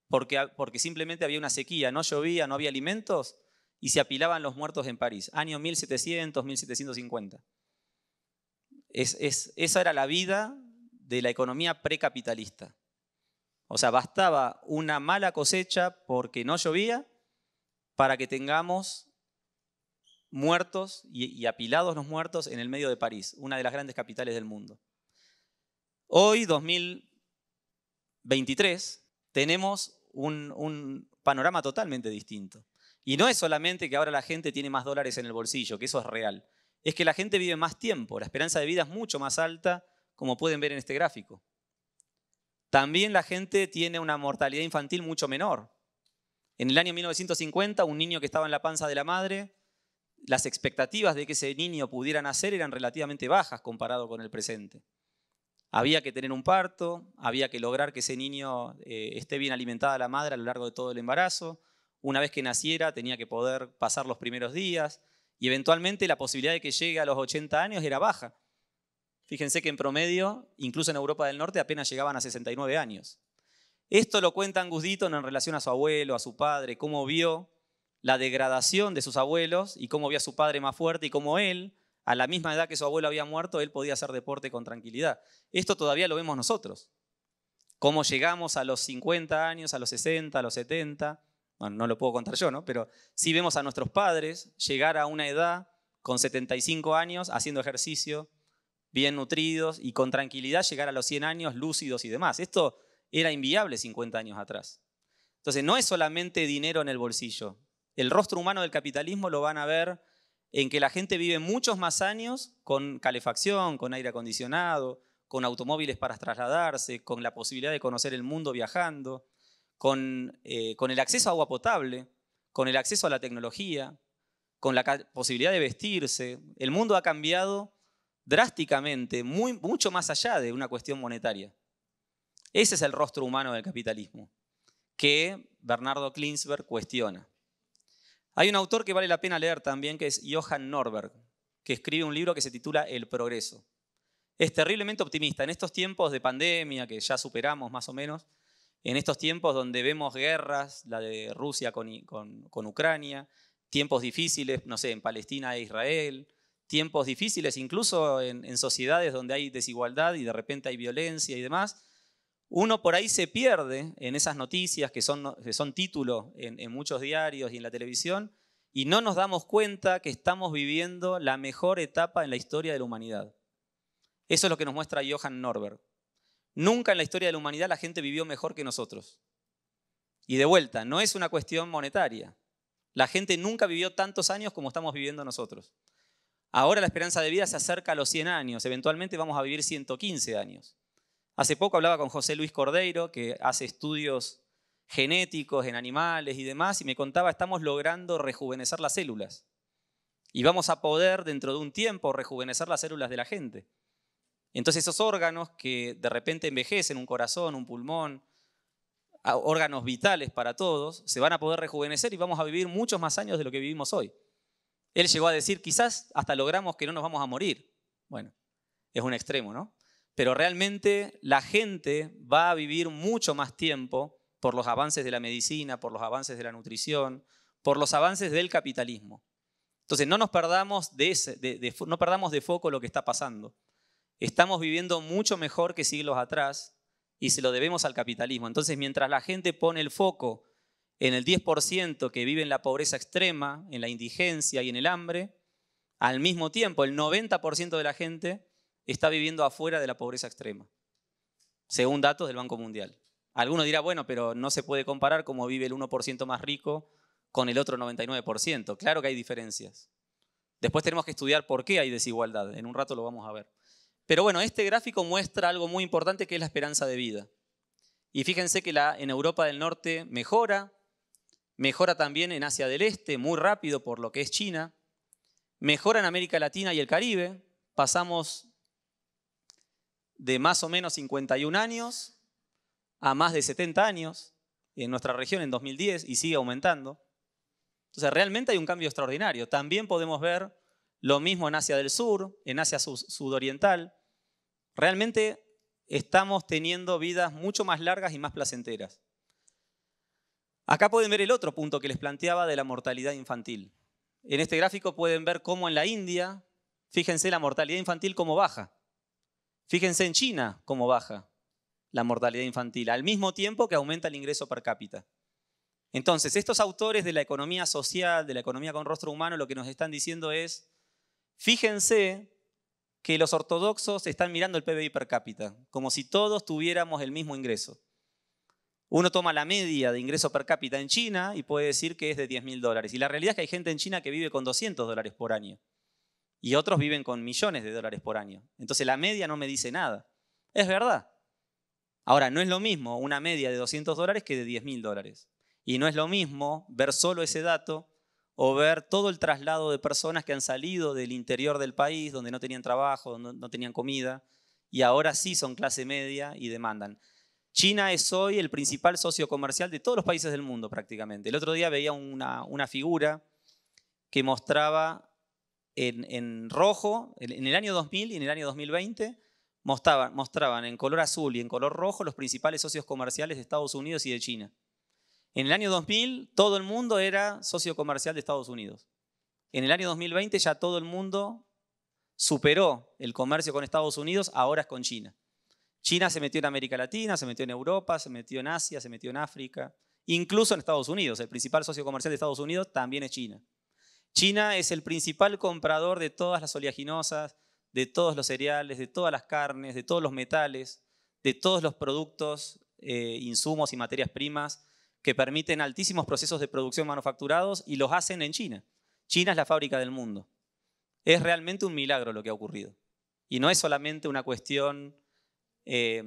porque, porque simplemente había una sequía, no llovía, no había alimentos y se apilaban los muertos en París. Año mil setecientos, mil setecientos cincuenta. Es, es, esa era la vida de la economía precapitalista. O sea, bastaba una mala cosecha porque no llovía para que tengamos muertos y, y apilados los muertos en el medio de París, una de las grandes capitales del mundo. Hoy, dos mil veintitrés, tenemos un, un panorama totalmente distinto. Y no es solamente que ahora la gente tiene más dólares en el bolsillo, que eso es real. Es que la gente vive más tiempo, la esperanza de vida es mucho más alta, como pueden ver en este gráfico. También la gente tiene una mortalidad infantil mucho menor. En el año mil novecientos cincuenta, un niño que estaba en la panza de la madre, las expectativas de que ese niño pudiera nacer eran relativamente bajas comparado con el presente. Había que tener un parto, había que lograr que ese niño eh, esté bien alimentada la madre a lo largo de todo el embarazo. Una vez que naciera, tenía que poder pasar los primeros días. Y eventualmente la posibilidad de que llegue a los ochenta años era baja. Fíjense que en promedio, incluso en Europa del Norte, apenas llegaban a sesenta y nueve años. Esto lo cuenta Angus Deaton en relación a su abuelo, a su padre, cómo vio la degradación de sus abuelos y cómo vio a su padre más fuerte y cómo él, a la misma edad que su abuelo había muerto, él podía hacer deporte con tranquilidad. Esto todavía lo vemos nosotros. Cómo llegamos a los cincuenta años, a los sesenta, a los setenta... Bueno, no lo puedo contar yo, ¿no? Pero sí vemos a nuestros padres llegar a una edad con setenta y cinco años haciendo ejercicio, bien nutridos y con tranquilidad llegar a los cien años lúcidos y demás. Esto era inviable cincuenta años atrás. Entonces no es solamente dinero en el bolsillo. El rostro humano del capitalismo lo van a ver en que la gente vive muchos más años con calefacción, con aire acondicionado, con automóviles para trasladarse, con la posibilidad de conocer el mundo viajando, con, eh, con el acceso a agua potable, con el acceso a la tecnología, con la posibilidad de vestirse. El mundo ha cambiado drásticamente, muy, mucho más allá de una cuestión monetaria. Ese es el rostro humano del capitalismo, que Bernardo Klinsberg cuestiona. Hay un autor que vale la pena leer también, que es Johan Norberg, que escribe un libro que se titula El progreso. Es terriblemente optimista. En estos tiempos de pandemia, que ya superamos más o menos, en estos tiempos donde vemos guerras, la de Rusia con, con, con Ucrania, tiempos difíciles, no sé, en Palestina e Israel, tiempos difíciles incluso en, en sociedades donde hay desigualdad y de repente hay violencia y demás, uno por ahí se pierde en esas noticias que son, que son títulos en, en muchos diarios y en la televisión, y no nos damos cuenta que estamos viviendo la mejor etapa en la historia de la humanidad. Eso es lo que nos muestra Johan Norberg. Nunca en la historia de la humanidad la gente vivió mejor que nosotros. Y de vuelta, no es una cuestión monetaria. La gente nunca vivió tantos años como estamos viviendo nosotros. Ahora la esperanza de vida se acerca a los cien años. Eventualmente vamos a vivir ciento quince años. Hace poco hablaba con José Luis Cordeiro, que hace estudios genéticos en animales y demás, y me contaba, estamos logrando rejuvenecer las células. Y vamos a poder, dentro de un tiempo, rejuvenecer las células de la gente. Entonces esos órganos que de repente envejecen, un corazón, un pulmón, órganos vitales para todos, se van a poder rejuvenecer y vamos a vivir muchos más años de lo que vivimos hoy. Él llegó a decir, quizás hasta logramos que no nos vamos a morir. Bueno, es un extremo, ¿no? Pero realmente la gente va a vivir mucho más tiempo por los avances de la medicina, por los avances de la nutrición, por los avances del capitalismo. Entonces no nos perdamos de, ese, de, de, no perdamos de foco lo que está pasando. Estamos viviendo mucho mejor que siglos atrás y se lo debemos al capitalismo. Entonces mientras la gente pone el foco en el diez por ciento que vive en la pobreza extrema, en la indigencia y en el hambre, al mismo tiempo el noventa por ciento de la gente está viviendo afuera de la pobreza extrema, según datos del Banco Mundial. Alguno dirá, bueno, pero no se puede comparar cómo vive el uno por ciento más rico con el otro noventa y nueve por ciento. Claro que hay diferencias. Después tenemos que estudiar por qué hay desigualdad. En un rato lo vamos a ver. Pero bueno, este gráfico muestra algo muy importante que es la esperanza de vida. Y fíjense que la, en Europa del Norte mejora, mejora también en Asia del Este, muy rápido por lo que es China, mejora en América Latina y el Caribe, pasamos de más o menos cincuenta y un años a más de setenta años en nuestra región en dos mil diez y sigue aumentando. Entonces realmente hay un cambio extraordinario. También podemos ver lo mismo en Asia del Sur, en Asia sudoriental. Realmente estamos teniendo vidas mucho más largas y más placenteras. Acá pueden ver el otro punto que les planteaba de la mortalidad infantil. En este gráfico pueden ver cómo en la India, fíjense la mortalidad infantil cómo baja. Fíjense en China cómo baja la mortalidad infantil, al mismo tiempo que aumenta el ingreso per cápita. Entonces, estos autores de la economía social, de la economía con rostro humano, lo que nos están diciendo es, fíjense que los ortodoxos están mirando el P B I per cápita, como si todos tuviéramos el mismo ingreso. Uno toma la media de ingreso per cápita en China y puede decir que es de diez mil dólares. Y la realidad es que hay gente en China que vive con doscientos dólares por año. Y otros viven con millones de dólares por año. Entonces la media no me dice nada. Es verdad. Ahora, no es lo mismo una media de doscientos dólares que de diez mil dólares. Y no es lo mismo ver solo ese dato o ver todo el traslado de personas que han salido del interior del país, donde no tenían trabajo, donde no tenían comida, y ahora sí son clase media y demandan. China es hoy el principal socio comercial de todos los países del mundo prácticamente. El otro día veía una, una figura que mostraba... En, en rojo, en el año dos mil y en el año dos mil veinte, mostraban, mostraban en color azul y en color rojo los principales socios comerciales de Estados Unidos y de China. En el año dos mil todo el mundo era socio comercial de Estados Unidos. En el año dos mil veinte ya todo el mundo superó el comercio con Estados Unidos, ahora es con China. China se metió en América Latina, se metió en Europa, se metió en Asia, se metió en África, incluso en Estados Unidos. El principal socio comercial de Estados Unidos también es China. China es el principal comprador de todas las oleaginosas, de todos los cereales, de todas las carnes, de todos los metales, de todos los productos, eh, insumos y materias primas que permiten altísimos procesos de producción manufacturados y los hacen en China. China es la fábrica del mundo. Es realmente un milagro lo que ha ocurrido. Y no es solamente una cuestión eh,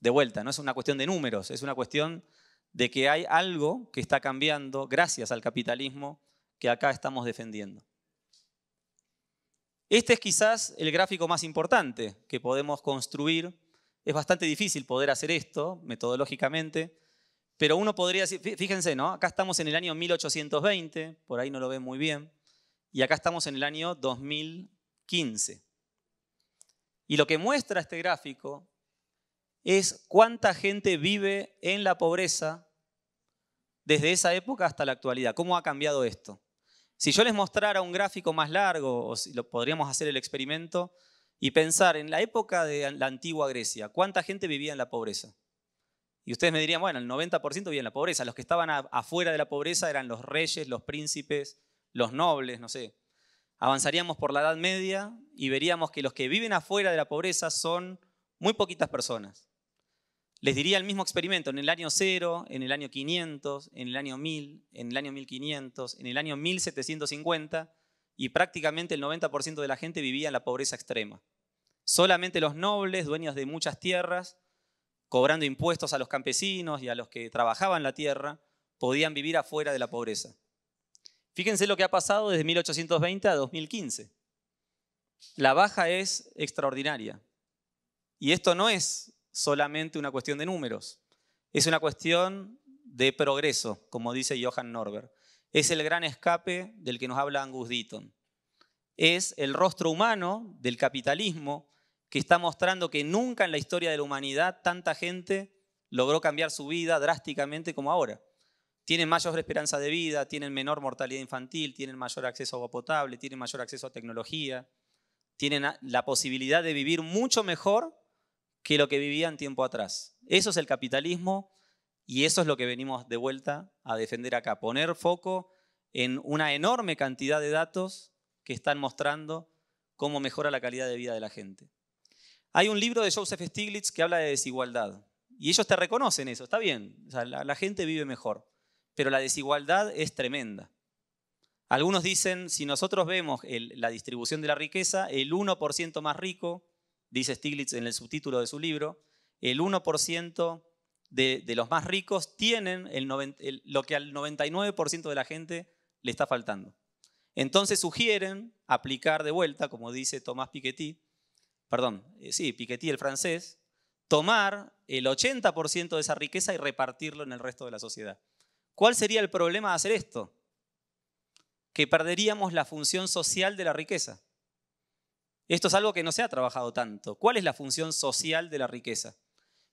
de vuelta, no es una cuestión de números, es una cuestión de que hay algo que está cambiando gracias al capitalismo que acá estamos defendiendo. Este es quizás el gráfico más importante que podemos construir. Es bastante difícil poder hacer esto metodológicamente, pero uno podría decir, fíjense, ¿no? Acá estamos en el año mil ochocientos veinte, por ahí no lo ven muy bien, y acá estamos en el año dos mil quince. Y lo que muestra este gráfico es cuánta gente vive en la pobreza desde esa época hasta la actualidad. ¿Cómo ha cambiado esto? Si yo les mostrara un gráfico más largo, o si lo podríamos hacer el experimento, y pensar en la época de la antigua Grecia, ¿cuánta gente vivía en la pobreza? Y ustedes me dirían, bueno, el noventa por ciento vivía en la pobreza. Los que estaban afuera de la pobreza eran los reyes, los príncipes, los nobles, no sé. Avanzaríamos por la Edad Media y veríamos que los que viven afuera de la pobreza son muy poquitas personas. Les diría el mismo experimento en el año cero, en el año quinientos, en el año mil, en el año mil quinientos, en el año mil setecientos cincuenta, y prácticamente el noventa por ciento de la gente vivía en la pobreza extrema. Solamente los nobles, dueños de muchas tierras, cobrando impuestos a los campesinos y a los que trabajaban la tierra, podían vivir afuera de la pobreza. Fíjense lo que ha pasado desde mil ochocientos veinte a dos mil quince. La baja es extraordinaria. Y esto no es solamente una cuestión de números, es una cuestión de progreso, como dice Johan Norberg. Es el gran escape del que nos habla Angus Deaton. Es el rostro humano del capitalismo que está mostrando que nunca en la historia de la humanidad tanta gente logró cambiar su vida drásticamente como ahora. Tienen mayor esperanza de vida, tienen menor mortalidad infantil, tienen mayor acceso a agua potable, tienen mayor acceso a tecnología, tienen la posibilidad de vivir mucho mejor que lo que vivían tiempo atrás. Eso es el capitalismo. Y eso es lo que venimos de vuelta a defender acá, poner foco en una enorme cantidad de datos que están mostrando cómo mejora la calidad de vida de la gente. Hay un libro de Joseph Stiglitz que habla de desigualdad, y ellos te reconocen eso, está bien, o sea, la, la gente vive mejor, pero la desigualdad es tremenda. Algunos dicen, si nosotros vemos el, la distribución de la riqueza, el uno por ciento más rico, dice Stiglitz en el subtítulo de su libro, el uno por ciento De, de los más ricos tienen el noventa, el, lo que al noventa y nueve por ciento de la gente le está faltando. Entonces sugieren aplicar de vuelta, como dice Tomás Piketty, perdón, eh, sí, Piketty el francés, tomar el ochenta por ciento de esa riqueza y repartirlo en el resto de la sociedad. ¿Cuál sería el problema de hacer esto? Que perderíamos la función social de la riqueza. Esto es algo que no se ha trabajado tanto. ¿Cuál es la función social de la riqueza?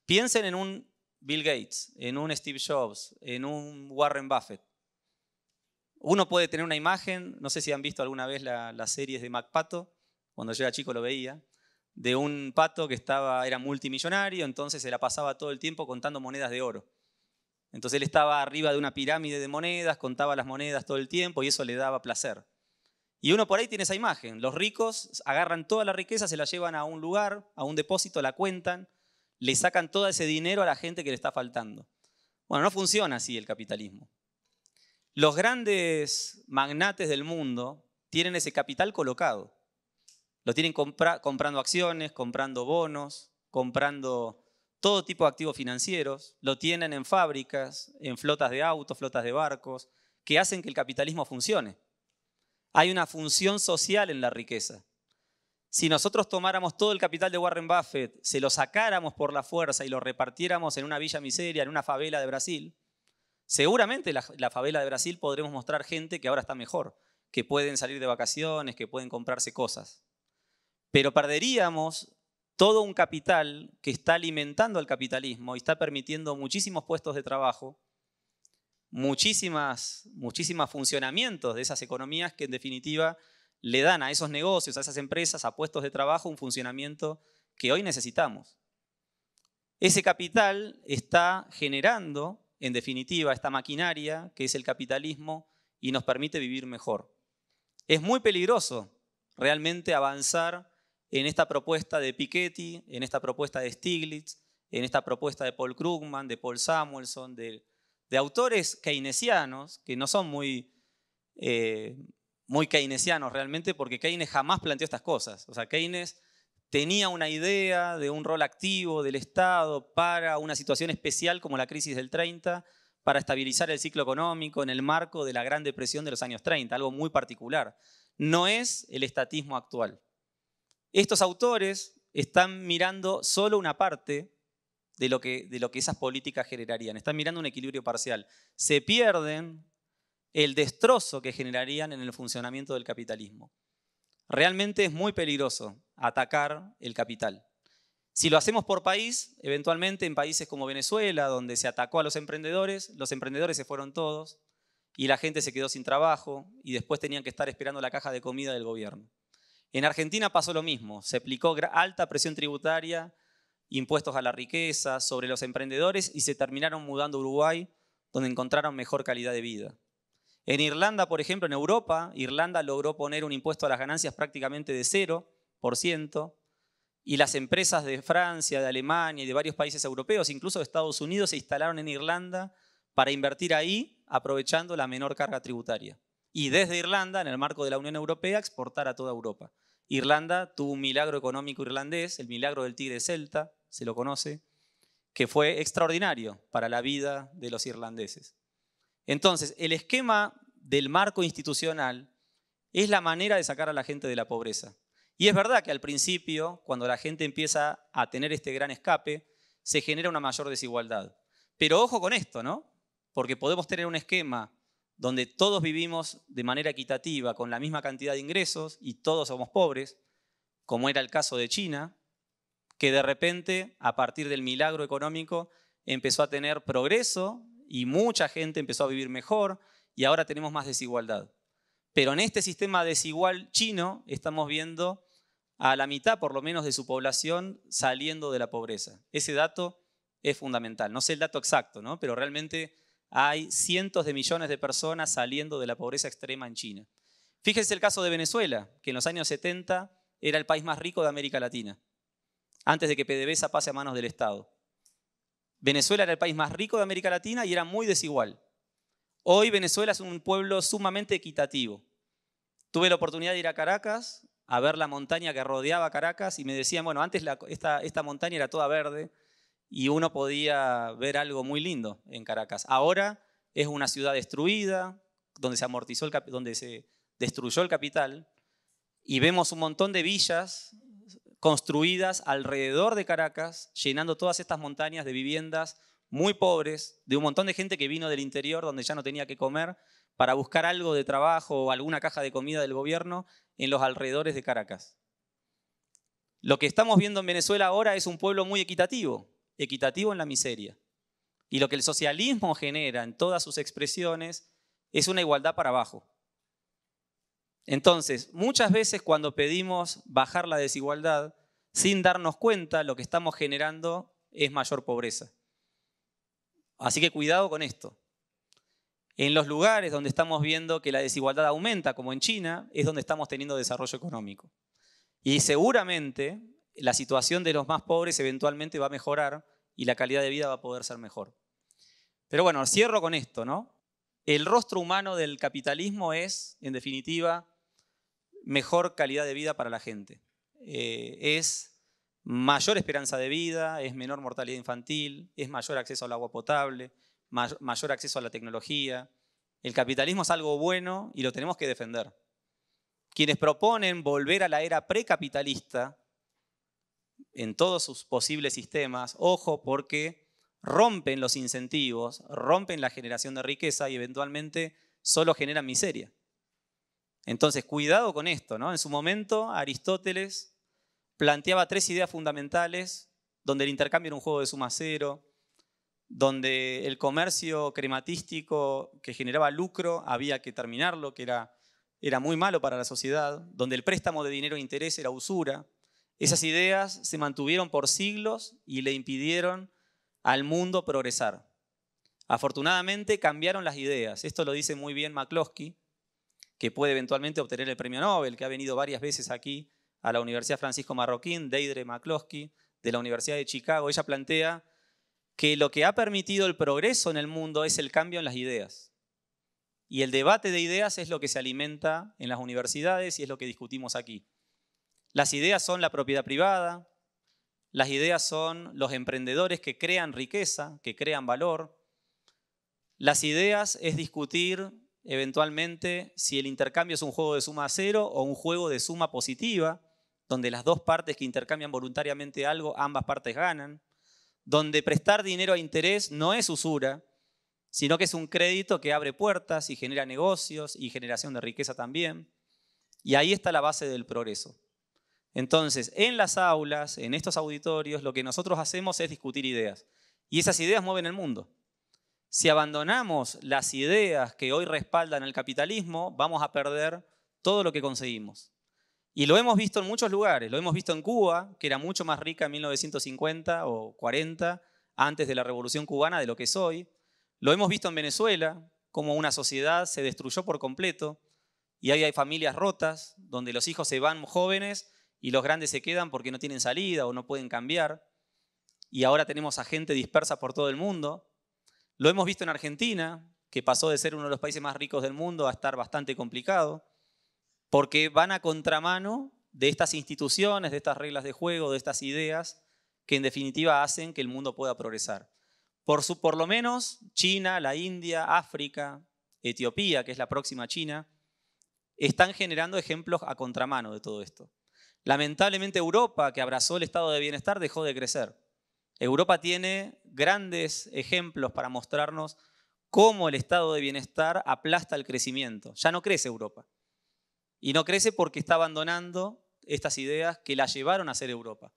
Piensen en un Bill Gates, en un Steve Jobs, en un Warren Buffett. Uno puede tener una imagen, no sé si han visto alguna vez la, las series de MacPato, cuando yo era chico lo veía, de un pato que estaba, era multimillonario, entonces se la pasaba todo el tiempo contando monedas de oro. Entonces él estaba arriba de una pirámide de monedas, contaba las monedas todo el tiempo y eso le daba placer. Y uno por ahí tiene esa imagen. Los ricos agarran toda la riqueza, se la llevan a un lugar, a un depósito, la cuentan, le sacan todo ese dinero a la gente que le está faltando. Bueno, no funciona así el capitalismo. Los grandes magnates del mundo tienen ese capital colocado. Lo tienen compra- comprando acciones, comprando bonos, comprando todo tipo de activos financieros. Lo tienen en fábricas, en flotas de autos, flotas de barcos, que hacen que el capitalismo funcione. Hay una función social en la riqueza. Si nosotros tomáramos todo el capital de Warren Buffett, se lo sacáramos por la fuerza y lo repartiéramos en una villa miseria, en una favela de Brasil, seguramente la, la favela de Brasil podremos mostrar gente que ahora está mejor, que pueden salir de vacaciones, que pueden comprarse cosas. Pero perderíamos todo un capital que está alimentando al capitalismo y está permitiendo muchísimos puestos de trabajo, muchísimas, muchísimos funcionamientos de esas economías que en definitiva le dan a esos negocios, a esas empresas, a puestos de trabajo, un funcionamiento que hoy necesitamos. Ese capital está generando, en definitiva, esta maquinaria que es el capitalismo y nos permite vivir mejor. Es muy peligroso realmente avanzar en esta propuesta de Piketty, en esta propuesta de Stiglitz, en esta propuesta de Paul Krugman, de Paul Samuelson, de, de autores keynesianos que no son muy... Eh, muy keynesianos realmente, porque Keynes jamás planteó estas cosas. O sea, Keynes tenía una idea de un rol activo del Estado para una situación especial como la crisis del treinta, para estabilizar el ciclo económico en el marco de la Gran Depresión de los años treinta, algo muy particular. No es el estatismo actual. Estos autores están mirando solo una parte de lo que, de lo que esas políticas generarían. Están mirando un equilibrio parcial. Se pierden el destrozo que generarían en el funcionamiento del capitalismo. Realmente es muy peligroso atacar el capital. Si lo hacemos por país, eventualmente en países como Venezuela, donde se atacó a los emprendedores, los emprendedores se fueron todos y la gente se quedó sin trabajo y después tenían que estar esperando la caja de comida del gobierno. En Argentina pasó lo mismo, se aplicó alta presión tributaria, impuestos a la riqueza, sobre los emprendedores y se terminaron mudando a Uruguay, donde encontraron mejor calidad de vida. En Irlanda, por ejemplo, en Europa, Irlanda logró poner un impuesto a las ganancias prácticamente de cero por ciento, y las empresas de Francia, de Alemania y de varios países europeos, incluso de Estados Unidos, se instalaron en Irlanda para invertir ahí, aprovechando la menor carga tributaria. Y desde Irlanda, en el marco de la Unión Europea, exportar a toda Europa. Irlanda tuvo un milagro económico irlandés, el milagro del tigre celta, se lo conoce, que fue extraordinario para la vida de los irlandeses. Entonces, el esquema del marco institucional es la manera de sacar a la gente de la pobreza. Y es verdad que al principio, cuando la gente empieza a tener este gran escape, se genera una mayor desigualdad. Pero ojo con esto, ¿no? Porque podemos tener un esquema donde todos vivimos de manera equitativa, con la misma cantidad de ingresos y todos somos pobres, como era el caso de China, que de repente, a partir del milagro económico, empezó a tener progreso y mucha gente empezó a vivir mejor y ahora tenemos más desigualdad. Pero en este sistema desigual chino estamos viendo a la mitad, por lo menos, de su población saliendo de la pobreza. Ese dato es fundamental. No sé el dato exacto, ¿no? Pero realmente hay cientos de millones de personas saliendo de la pobreza extrema en China. Fíjense el caso de Venezuela, que en los años setenta era el país más rico de América Latina, antes de que P D V S A pase a manos del Estado. Venezuela era el país más rico de América Latina y era muy desigual. Hoy Venezuela es un pueblo sumamente equitativo. Tuve la oportunidad de ir a Caracas, a ver la montaña que rodeaba Caracas, y me decían, bueno, antes la, esta, esta montaña era toda verde, y uno podía ver algo muy lindo en Caracas. Ahora es una ciudad destruida, donde se amortizó, el, donde se destruyó el capital, y vemos un montón de villas construidas alrededor de Caracas, llenando todas estas montañas de viviendas muy pobres, de un montón de gente que vino del interior, donde ya no tenía que comer, para buscar algo de trabajo o alguna caja de comida del gobierno en los alrededores de Caracas. Lo que estamos viendo en Venezuela ahora es un pueblo muy equitativo, equitativo en la miseria. Y lo que el socialismo genera en todas sus expresiones es una igualdad para abajo. Entonces, muchas veces cuando pedimos bajar la desigualdad, sin darnos cuenta, lo que estamos generando es mayor pobreza. Así que cuidado con esto. En los lugares donde estamos viendo que la desigualdad aumenta, como en China, es donde estamos teniendo desarrollo económico. Y seguramente la situación de los más pobres eventualmente va a mejorar y la calidad de vida va a poder ser mejor. Pero bueno, cierro con esto, ¿no? El rostro humano del capitalismo es, en definitiva, mejor calidad de vida para la gente. Eh, es mayor esperanza de vida, es menor mortalidad infantil, es mayor acceso al agua potable, mayor, mayor acceso a la tecnología. El capitalismo es algo bueno y lo tenemos que defender. Quienes proponen volver a la era precapitalista, en todos sus posibles sistemas, ojo, porque rompen los incentivos, rompen la generación de riqueza y eventualmente solo generan miseria. Entonces, cuidado con esto, ¿no? En su momento, Aristóteles planteaba tres ideas fundamentales, donde el intercambio era un juego de suma cero, donde el comercio crematístico que generaba lucro había que terminarlo, que era, era muy malo para la sociedad, donde el préstamo de dinero e interés era usura. Esas ideas se mantuvieron por siglos y le impidieron al mundo progresar. Afortunadamente cambiaron las ideas. Esto lo dice muy bien McCloskey, que puede eventualmente obtener el premio Nobel, que ha venido varias veces aquí a la Universidad Francisco Marroquín, Deirdre McCloskey, de la Universidad de Chicago. Ella plantea que lo que ha permitido el progreso en el mundo es el cambio en las ideas. Y el debate de ideas es lo que se alimenta en las universidades y es lo que discutimos aquí. Las ideas son la propiedad privada, las ideas son los emprendedores que crean riqueza, que crean valor. Las ideas es discutir eventualmente si el intercambio es un juego de suma cero o un juego de suma positiva, donde las dos partes que intercambian voluntariamente algo, ambas partes ganan, donde prestar dinero a interés no es usura, sino que es un crédito que abre puertas y genera negocios y generación de riqueza también. Y ahí está la base del progreso. Entonces, en las aulas, en estos auditorios, lo que nosotros hacemos es discutir ideas. Y esas ideas mueven el mundo. Si abandonamos las ideas que hoy respaldan el capitalismo, vamos a perder todo lo que conseguimos. Y lo hemos visto en muchos lugares. Lo hemos visto en Cuba, que era mucho más rica en mil novecientos cincuenta o cuarenta, antes de la Revolución Cubana, de lo que es hoy. Lo hemos visto en Venezuela, como una sociedad se destruyó por completo. Y ahí hay familias rotas, donde los hijos se van jóvenes y los grandes se quedan porque no tienen salida o no pueden cambiar. Y ahora tenemos a gente dispersa por todo el mundo. Lo hemos visto en Argentina, que pasó de ser uno de los países más ricos del mundo a estar bastante complicado, porque van a contramano de estas instituciones, de estas reglas de juego, de estas ideas, que en definitiva hacen que el mundo pueda progresar. Por, su, por lo menos China, la India, África, Etiopía, que es la próxima China, están generando ejemplos a contramano de todo esto. Lamentablemente Europa, que abrazó el estado de bienestar, dejó de crecer. Europa tiene grandes ejemplos para mostrarnos cómo el estado de bienestar aplasta el crecimiento. Ya no crece Europa. Y no crece porque está abandonando estas ideas que la llevaron a ser Europa.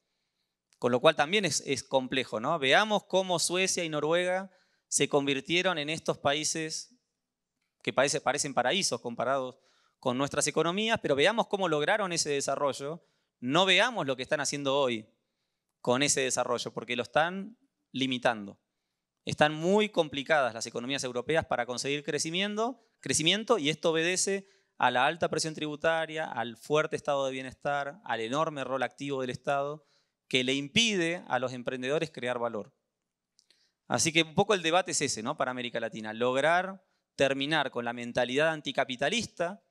Con lo cual también es, es complejo, ¿no? Veamos cómo Suecia y Noruega se convirtieron en estos países que parece, parecen paraísos comparados con nuestras economías, pero veamos cómo lograron ese desarrollo. No veamos lo que están haciendo hoy con ese desarrollo, porque lo están limitando. Están muy complicadas las economías europeas para conseguir crecimiento, crecimiento y esto obedece a la alta presión tributaria, al fuerte estado de bienestar, al enorme rol activo del Estado, que le impide a los emprendedores crear valor. Así que un poco el debate es ese, ¿no? Para América Latina, lograr terminar con la mentalidad anticapitalista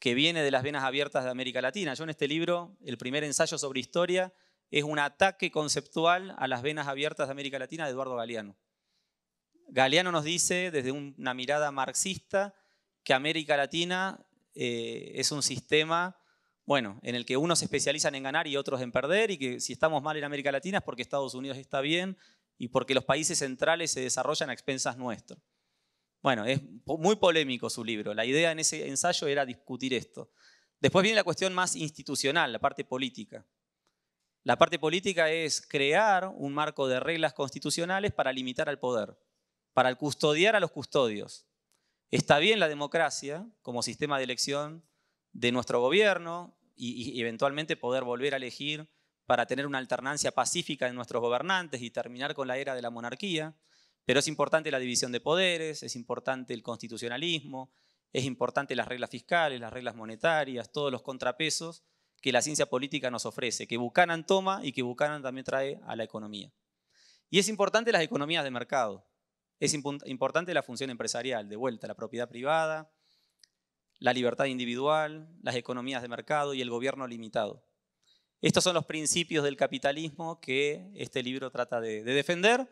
que viene de las venas abiertas de América Latina. Yo en este libro, el primer ensayo sobre historia, es un ataque conceptual a las venas abiertas de América Latina de Eduardo Galeano. Galeano nos dice, desde una mirada marxista, que América Latina eh, es un sistema, bueno, en el que unos se especializan en ganar y otros en perder, y que si estamos mal en América Latina es porque Estados Unidos está bien y porque los países centrales se desarrollan a expensas nuestros. Bueno, es muy polémico su libro. La idea en ese ensayo era discutir esto. Después viene la cuestión más institucional, la parte política. La parte política es crear un marco de reglas constitucionales para limitar al poder, para custodiar a los custodios. Está bien la democracia como sistema de elección de nuestro gobierno y, y eventualmente poder volver a elegir para tener una alternancia pacífica en nuestros gobernantes y terminar con la era de la monarquía, pero es importante la división de poderes, es importante el constitucionalismo, es importante las reglas fiscales, las reglas monetarias, todos los contrapesos que la ciencia política nos ofrece, que Buchanan toma y que Buchanan también trae a la economía. Y es importante las economías de mercado, es importante la función empresarial, de vuelta, la propiedad privada, la libertad individual, las economías de mercado y el gobierno limitado. Estos son los principios del capitalismo que este libro trata de, de defender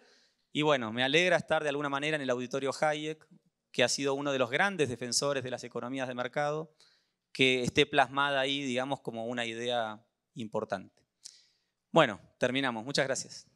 y bueno, me alegra estar de alguna manera en el auditorio Hayek, que ha sido uno de los grandes defensores de las economías de mercado, que esté plasmada ahí, digamos, como una idea importante. Bueno, terminamos. Muchas gracias.